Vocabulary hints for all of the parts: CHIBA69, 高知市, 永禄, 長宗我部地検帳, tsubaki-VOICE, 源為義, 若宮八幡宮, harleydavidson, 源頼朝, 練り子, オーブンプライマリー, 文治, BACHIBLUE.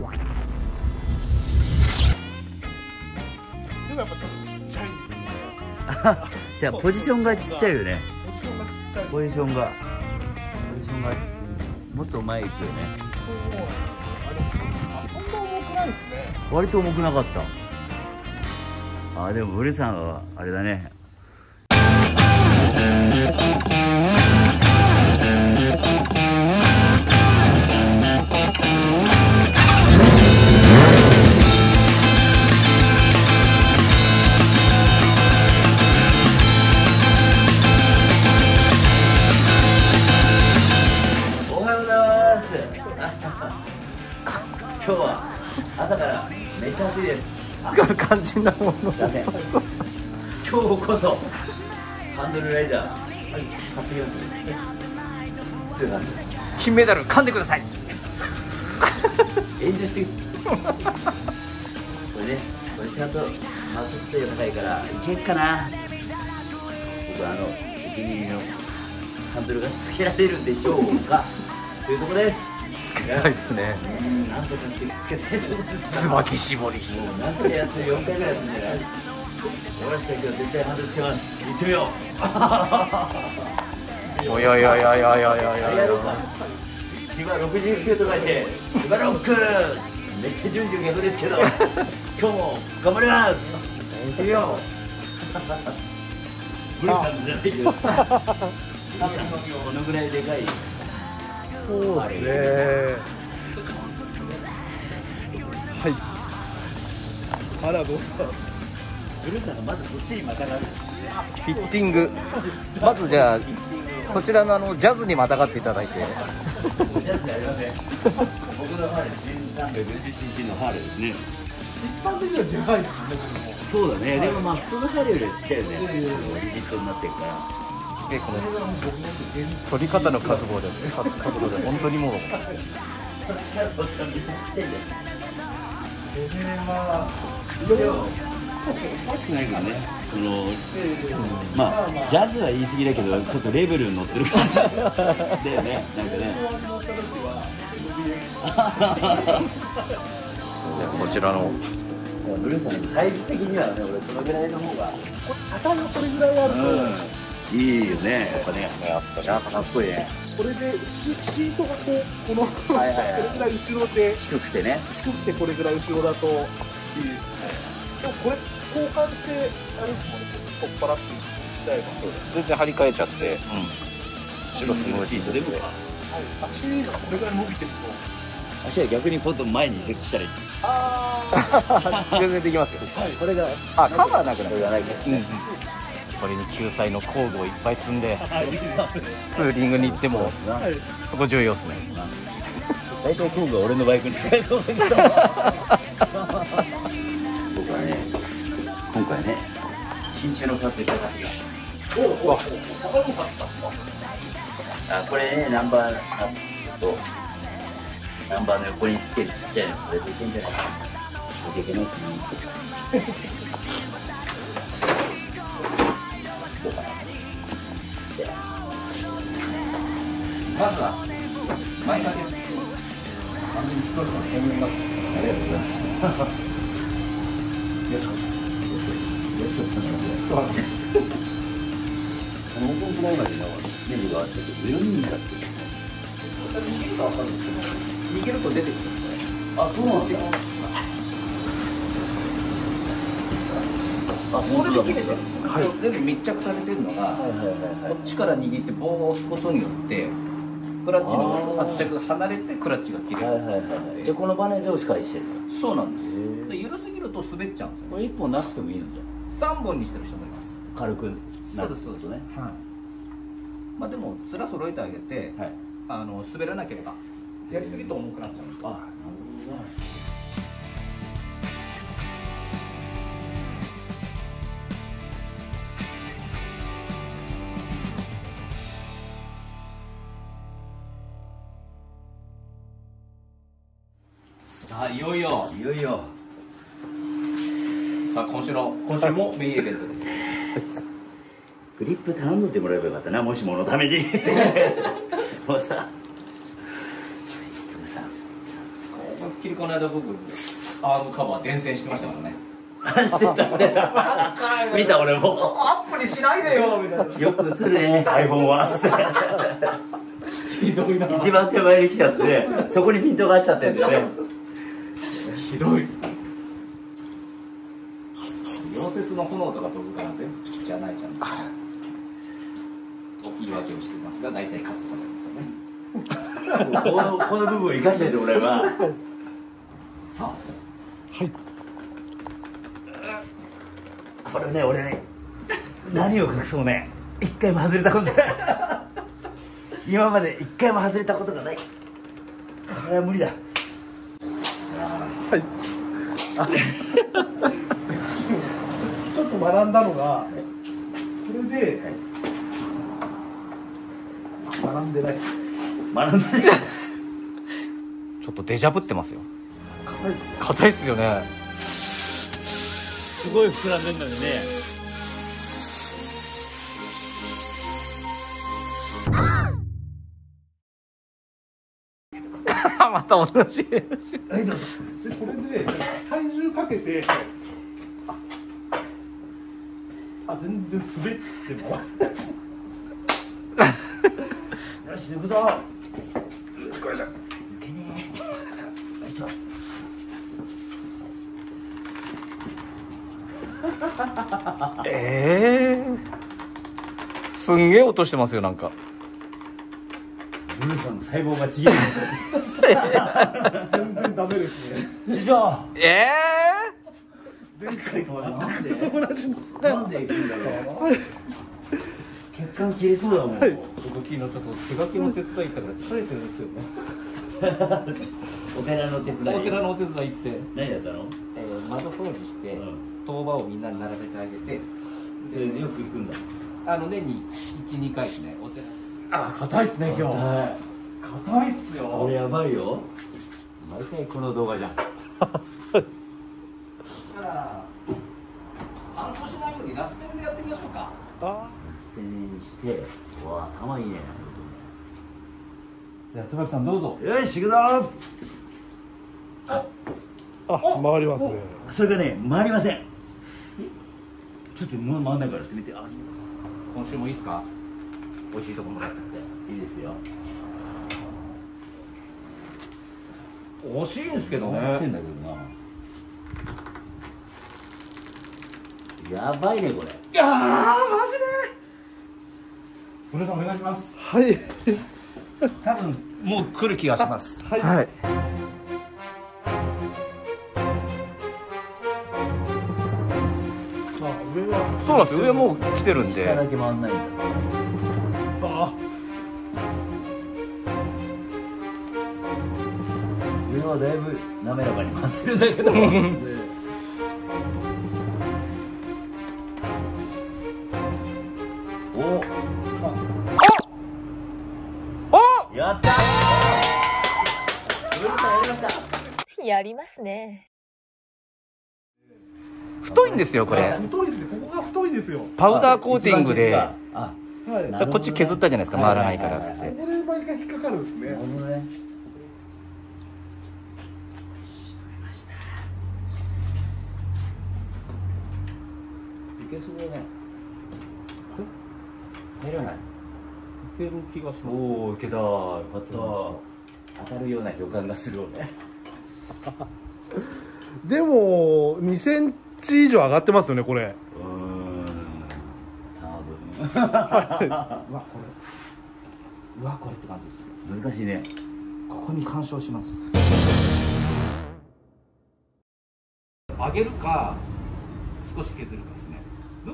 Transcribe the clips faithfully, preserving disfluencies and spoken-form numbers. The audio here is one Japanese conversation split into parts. でもやっぱちょっとちっちゃいんですよね。じゃあポジションがちっちゃいよね。ポジションがポジションがもっと前行くよね。そう、あれ、そんな重くないですね。割と重くなかった。あ、でもブルさんはあれだね、今日は朝からめっちゃ暑いです。肝心なもの。すいません。今日こそハンドルライダー、はい、買ってきました。金メダル噛んでください。炎上してる。これね、これちゃんと摩擦性が高いからいけっかな。僕はあのお気に入りのハンドルがつけられるんでしょうか。というところです。つけたいですね。なんとかしてつけたいと思うんです。椿絞り。もう何回やってる、四回ぐらいやってるんじゃない。俺たちは今日絶対ハンドルつけます。行ってみよう。おやいやいやいやいやいやいや。やろうか。千葉六十九とかで千葉ロック。めっちゃ順序逆ですけど、今日も頑張ります。行ってみよう。ブルさんじゃないけど。このぐらいでかい。そうですね。はい。あら、どうした。ブルーさんがまずこっちにまたがる。フィッティング。まずじゃあ、そちらのあのジャズにまたがっていただいて。ジャズじゃありません。僕のハーレー、せんさんびゃくごじゅうシーシー のハーレーですね。一般的にはでかいですね。そうだね。でもまあ、普通のハーレーよりはちっちゃいよね。リジットになってるから。この取り方の覚悟で、角度で本当にもう。欲しくないからね。そのまあジャズは言い過ぎだけど、ちょっとレベルに乗ってる感じだよね。なんかね。こちらの。ブルーさんサイズ的にはね、俺このぐらいの方が。これ車体がこれぐらいあると。いいよね、やっぱね、やっぱかっこいいね。これでシートがこう、このこれぐらい後ろで低くてね、低くてこれぐらい後ろだといいですね。でもこれ交換してあれですもんね、取っ払ってしちゃえば全然張り替えちゃって後ろすごいシートでも足がこれぐらい伸びてると足は逆にポンと前に移設したらいい。ああ全然できますよ。これがあ、カバーなくなるじゃないですね。これに救済の工具をいっぱい積んでツーリングに行ってもそこ重要ですね。大体工具は俺のバイクに使えそうだけど。僕はね、今回ね、真鍮のパーツいっぱい買ってきました。おお、高く買った。あ、これね、ナンバーとナンバーの横につけるちっちゃいの、これでいけんじゃないかな。いけないかな。まずは前掛け、あの一つの専門学校です。ありがとうございます。よろしくよろしくお願いします。あのオープンプライマリーのネジがちょっとゼロ人だって。逃げるかわかんないですけど、逃げると出てくるんですかね。あ、そうなんですか。あ、本当だ。全部密着されてるのが、こっちから握って棒を押すことによって。クラッチの発着が離れてクラッチが切れる。でこのバネで押し返してる。そうなんです。で緩すぎると滑っちゃうんですよ。これ一本なくてもいいのじゃ。三本にしてる人もいます。軽くなるそうですね。まあでも面揃えてあげて、あの滑らなければやりすぎると重くなっちゃうんです。あ、なるほど。さあいよいよいよいよさあ今週の今週もメインイベントです。グリップ頼んでもらえばよかったな、もしものために。もうさ、こう切り替この間僕アームカバー伝染してましたからね。してたしてた見た俺も。アップにしないでよみたいな。よく映るね iPhone は。ひどいな。一番手前に来ちゃってそこにピントが合っちゃってるんだよね。ひどい。溶接の炎とか飛ぶから全部じゃないじゃないですか。と言い訳をしてますが大体カットされますよね。このこの部分を生かしてて俺は。さあ。はい。これね俺ね何を隠そうね一回も外れたことない。今まで一回も外れたことがない。これは無理だ。はい。ちょっと学んだのがこれで学んでない。学んでない。ちょっとデジャブってますよ。硬いっすね。硬いっすよね。すごい膨らんでるのにね。また同じ。でこれで体重かけて、あ、あ全然滑っても。よし抜くぞ。これじゃ。抜けねえ。よいしょ。ええー、すんげえ音してますよなんか。ブルーさんの細胞がちぎれる音です。全然ダメですね。師匠。ええー。前回とはなんで同じの。なんでいくんだろう。血管切れそうだもん。動きのちょっと手書きの手伝い行ったから疲れてるんですよね。お寺の手伝い。お寺のお手伝い行って。何やったの？えー、窓掃除して。うん相場をみんなに並べてあげて、でよく行くんだ。あの年にいち、にかいですね。お寺。あ、硬いですね今日。硬いっすよ。これやばいよ。毎回この動画じゃん。だから乾燥しないようにラスペルでやってみましょうか。ラスペルにして、うわ頭いいね。じゃあ椿さんどうぞ。よし行くぞ。あ、回りますね。それがね回りません。ちょっともう回んないからやってみて。あ、今週もいいですか。美味しいとこもらっていいですよ。惜しいんですけどね。やってんだけどな。やばいねこれ。いやーマジで。皆さんお願いします。はい。多分もう来る気がします。はい。はいそうなんですよ。上もう来てるんで。下だけ回んないんだ。ああ。上はだいぶ滑らかに回ってるんだけど。お。あ。あ。やった。やりました。やりますね。太いんですよこれ。太いですね。ここが太いんですよ。パウダーコーティングで、こっち削ったじゃないですか。回らないからっつって。ここで毎回引っかかるんですね。なるほどね。いけそうだね。入らない。いける気がします。おおいけた。よかった。当たるような予感がするよね。でもにセンチ以上上がってますよねこれ。うーん多分。うわこれ。うわこれって感じです。難しいね。ここに干渉します。上げるか少し削るかですね。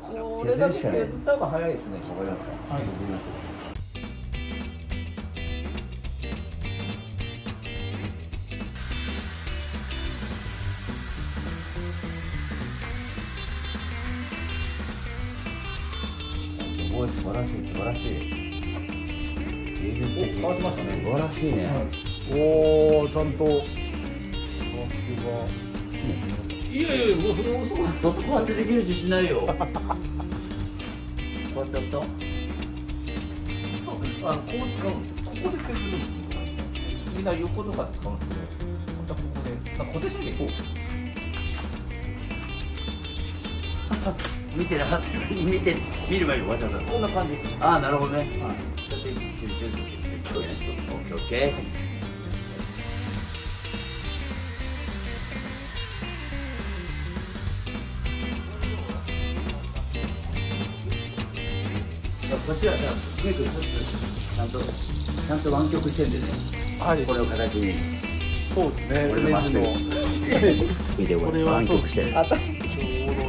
これだけ削った方が早いですね。わかりました。はい削りましょう。素晴らしい素晴らしい。芸術的。お、かわしましたね。素晴らしいね。おお、ちゃんと。さすが。いやいやいや、それもそうだった。こうやってできる自信ないよ。こうやってやった。そうですね。あの、こう使うんですよ。ここで削るんですよ。みんな横とか使うんですけど、またここで。固定しなきゃいこう見てなかった見て見る前に終わっちゃったこんな感じです。ああなるほどね、はい、ちょっと準備してそうですね。オッケーオッケー、はいこっちはさ、メイクちょっとちゃんとちゃんと湾曲してるんでね。はい。これを形に。そうですね。これマスの。見てこれ湾曲してる。当たる。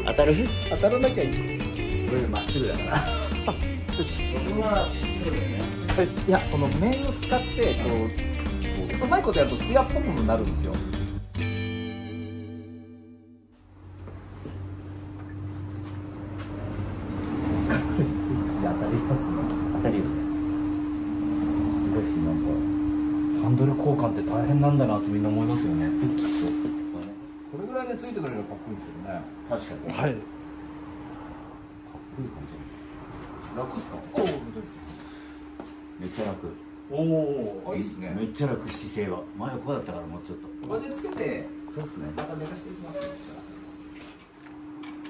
当たる？当たらなきゃいい。これまっすぐだから。ここはそうだよね。はい。いやこの面を使ってこううまいことやると艶っぽくもなるんですよ。ハンドル交換って大変なんだなってみんな思いますよね。これぐらいでついてくれるのかっこいいですけどね。確かに。はい。かっこいいかもしれない。楽ですか。こうめっちゃ楽。おお、あ、いいですね。めっちゃ楽姿勢は。前はこうだったからもうちょっと。これでつけて。そうですね。また寝かしていきます。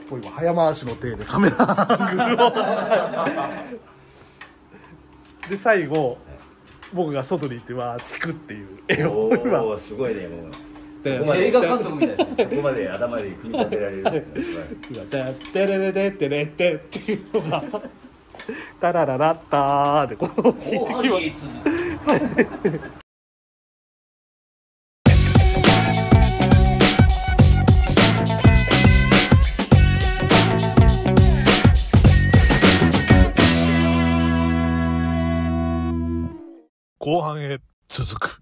こう今早回しの手でカメラアングルを。で最後。僕が外に行っては引くっていう絵を今すごいね、もう映画監督みたいな。そこまで頭で組み立てられるっていうのが「テレレレテレテ」っていうのが「タラララッタ」ってこう弾いてきます。後半へ続く。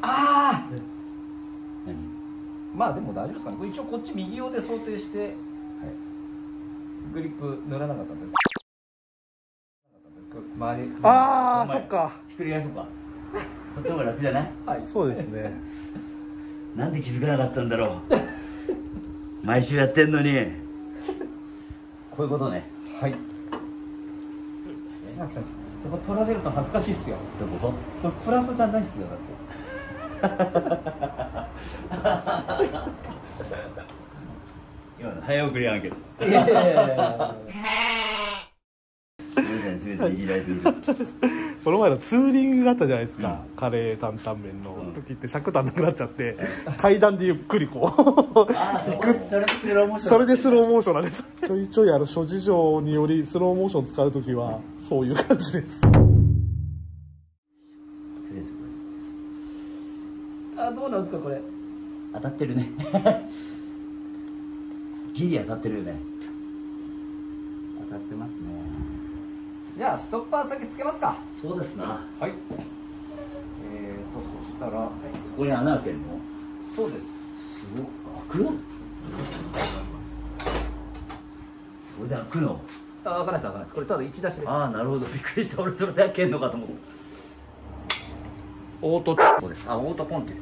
ああまあでも大丈夫ですかね。一応こっち右用で想定して、はい、グリップ塗らなかったんです周り。ああそっか、ひっくり返そうか。そっちの方が楽じゃない。はい、そうですね。なんで気づかなかったんだろう。毎週やってんのに。こういうことね。はい。島木さんそこ取られると恥ずかしいっすよ。どこ？プラスじゃないっすよ、だって。今の早送りやんけど。いやいやいや。この前のツーリングがあったじゃないですか。うん、カレー担々麺の時って尺足んなくなっちゃって、うん、階段でゆっくりこう行く。それでスローモーションなんです。ちょいちょいあの諸事情によりスローモーション使う時は。うんそういう感じです。あ、どうなんですかこれ。当たってるね。ギリ当たってるよね。当たってますね。じゃあストッパー先つけますか。そうですな。はい。えーとそしたら、はい、ここに穴開けるの？そうです。すごく開く？それで開くの？あ、わかんないです、わかんないです。これただ一出しです。ああ、なるほど、びっくりした。俺それで開けんのかと思った。オートコンテです。あ、オートコンテで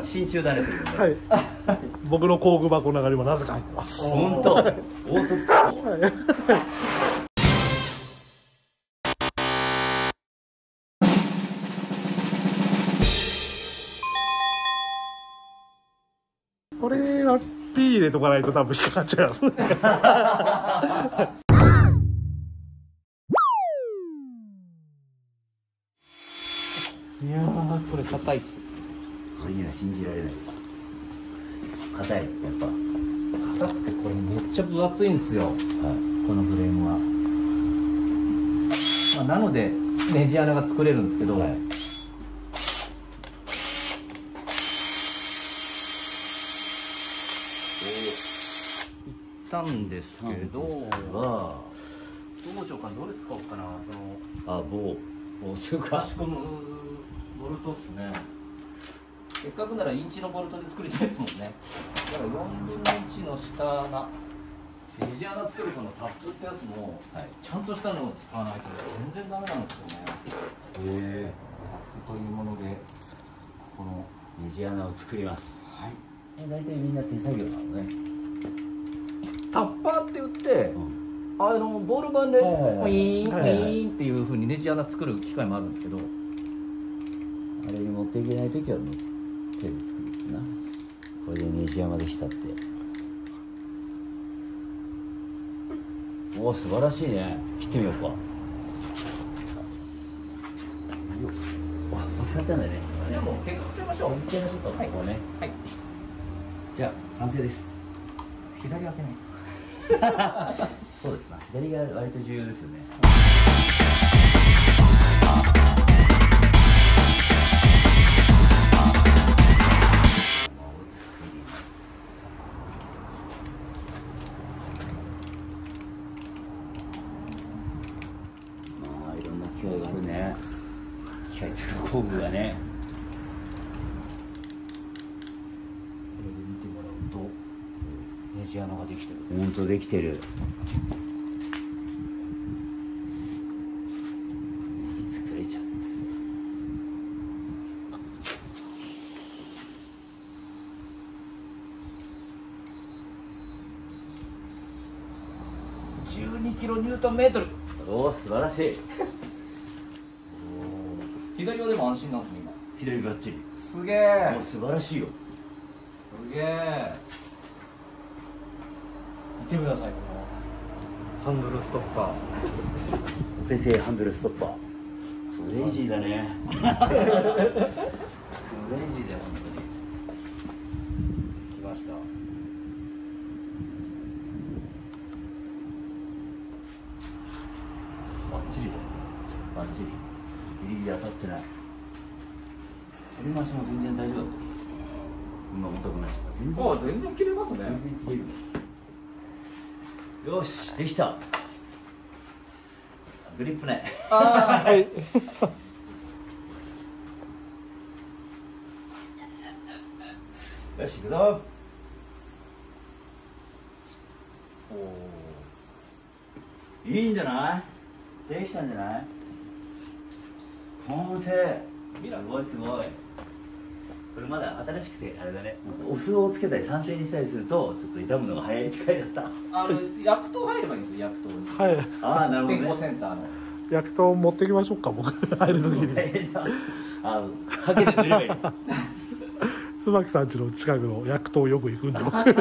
す。真鍮だね。はい。僕の工具箱の中にもなぜか入ってます。本当。オートコンテ。これは。ピー入れとかないと多分引っかかっちゃう。いやーこれ硬いっす。いや信じられない。硬いやっぱ。硬くてこれめっちゃ分厚いんですよ。はい、このフレームは。まあ、なのでネジ穴が作れるんですけど。はいなんですけど、どうしようか、どれ使おうかな、そのあ棒棒というか、差し込むボルトですね。せっかくならインチのボルトで作りたいですもんね。だからよんぶんのいちの下がネジ穴作るこのタップってやつも、はい、ちゃんとしたのを使わないと全然ダメなんですよね。へえ。タップというものでこのネジ穴を作ります。はい。大体みんな手作業なのね。タッパーって言って、うん、あのボール板でウィーンウィーンっていう風にネジ穴作る機械もあるんですけど、っていけない時はね手で作るってな。これで虹山できたって、おお素晴らしいね。切ってみようか。よっ使ったんだね。でも結構切りましょう。切りましょうか。ここね。はい、じゃあ完成です。左開けないそうですな、左が割と重要ですよね。まあいろんな機械があるね。機械使う工具がね。これで見てもらうとネジ穴ができてる。本当できてる。じゅうにキロニュートンメートル。おお素晴らしい左はでも安心なんですね。今左バッチリ。すげえ。もう素晴らしいよ。すげえ。見てください、このハンドルストッパーオペ製ハンドルストッパー。クレイジーだねクレイジーだよ本当に。来ました。バッチリだよ。バッチリ。ギリギリ当たってない。振り回しも全然大丈夫だった。今重たくないし。全然。あ、全然切れますね。全然切れる。よし、できた。グリップね。あー、はい。よし、行くぞ。おー。いいんじゃない？できたんじゃない？完成。すごいすごい。これまだ新しくてあれだね。お酢をつけたり酸性にしたりするとちょっと傷むのが早いって書いてあった。あの薬湯入ればいいんですよ、薬湯に。はい。ああなるほどね。健康センターの。薬湯持ってきましょうか、僕入る時に。ああかけて塗ればいい。椿さん家の近くの薬湯よく行くんで僕。かっこよ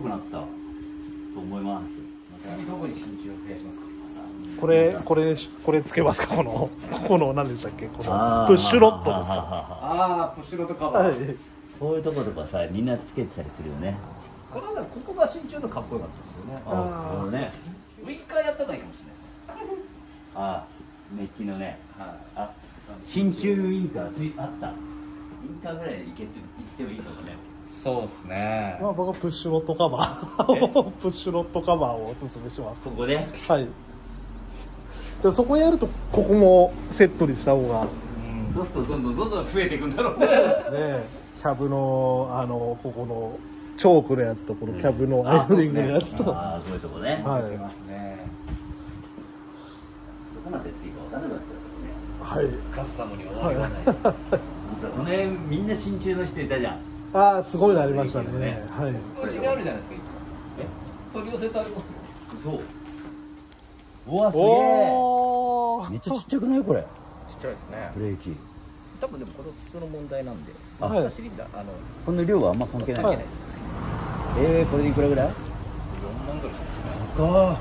くなったと思います。どこに真鍮を増やしますか。これこれこれつけますか。このこの何でしたっけ、このプッシュロットですか。ああプッシュロットカバー。こういうとことかさみんなつけてたりするよね。このここが真鍮のかっこよかったですよね。ああなるほどね。ウインカーやった方がいいかもしれない。ああメッキのね。あ真鍮ウインカーついあった。ウインカーぐらいでいけていってもいいかもね。そうですね。まあ僕はプッシュロットカバープッシュロットカバーをおすすめします。ここで、ね、はいでそこやるとここもセットにした方が、うん、そうするとどんどんどんどん増えていくんだろうね。そうですね。キャブのあのここのチョークのやつとこのキャブのアイスリングのやつと、うん、ああそういうとこね、はい、出ますね。どこまでっていうか分からなくなっちゃうけどね。はいカスタムには終わりがないです、はい、この辺みんな真鍮の人いたじゃん。ああすごいのありましたね。はい。こっちにあるじゃないですか。え、取り寄せてありますよ。そう。うわすげえ。めっちゃちっちゃくないこれ。ちっちゃいですね。ブレーキ。多分でもこの筒の問題なんで。あ、はい。この量はあんま関係ないですね。ええこれでいくらぐらい？よんまんドルですね。高い。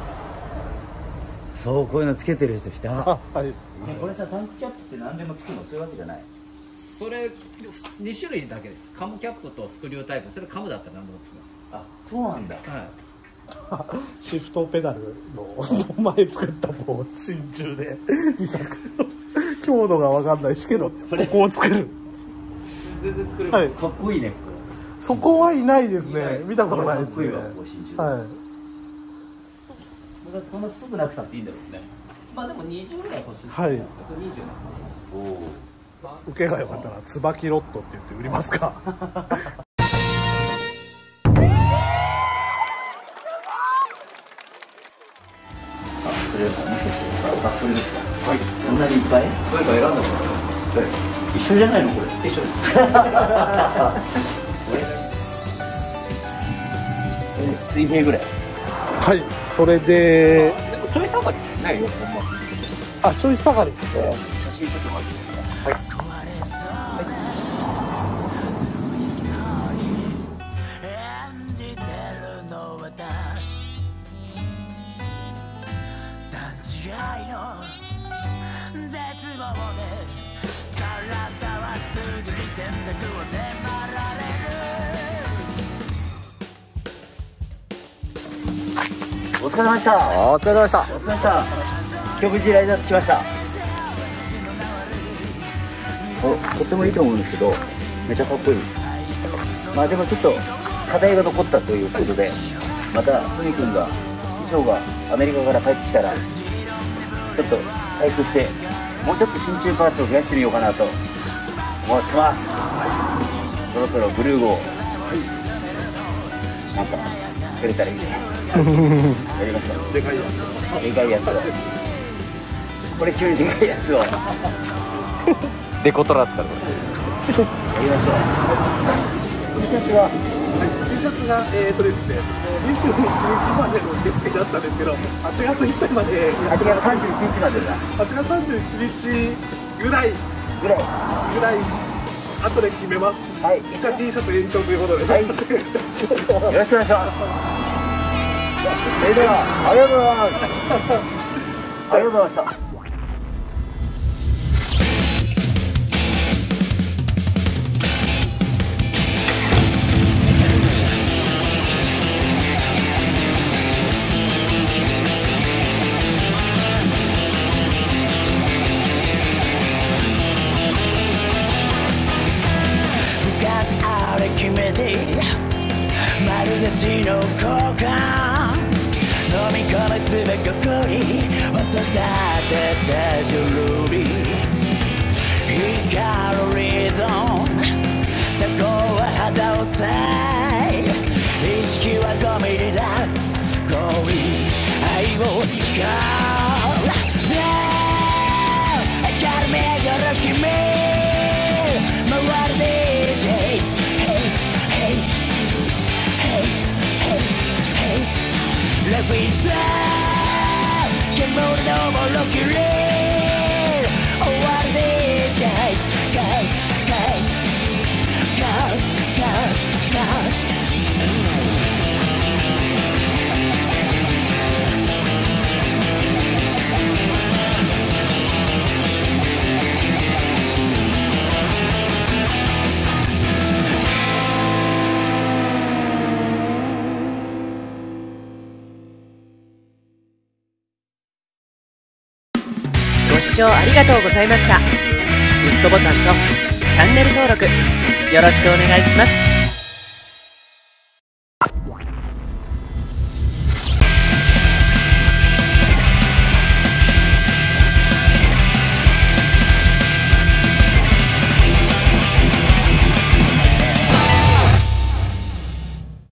そうこういうのつけてる人いた。はい。これさタンクキャップって何でもつくのそういうわけじゃない。それにしゅるいだけです。カムキャップとスクリュータイプ、それカムだったら何でもつきます。あ、そうなんだ。はい。シフトペダルの前作ったもう真鍮で自作の強度が分かんないですけど、ここを作る。全然作れます。かっこいいね。そこはいないですね。見たことないですね。はい。こんな太くなくたっていいんだろうね。まあでもにじゅうぐらい欲しい。はい。にじゅう。おお。受けが良かったら椿ロットって言って売りますか一緒じゃないのこれ。一緒です水平ぐらい。はい。それでちょい下がり。あ、ちょい下がりですね。はい。お疲れ様でした。お疲れ様でした。お疲れ様でした。極地ライダー着きました。とってもいいと思うんですけど、めちゃかっこいい。まあでもちょっと課題が残ったということで、またトミ君が師匠がアメリカから帰ってきたら、ちょっと細工してもうちょっと真鍮パーツを増やしてみようかなと思ってます。そろそろブルー号、なんかくれたらいいね。やりました。でかいやつ。でかいやつを。これ急にでかいやつを。デコトラ使う。やりましょう。Tシャツが、Tシャツがえっとですね、にじゅういちにちまでの決定だったんですけど、はちがついっかいまで。はちがつさんじゅういちにちまでだ。はちがつさんじゅういちにちぐらいぐらいぐらい。後で決めます。はい。Tシャツ延長ということです。はい。よろしくお願いします。それではありがとうございました。ありがとうございました。ご視聴ありがとうございました。グッドボタンとチャンネル登録よろしくお願いします。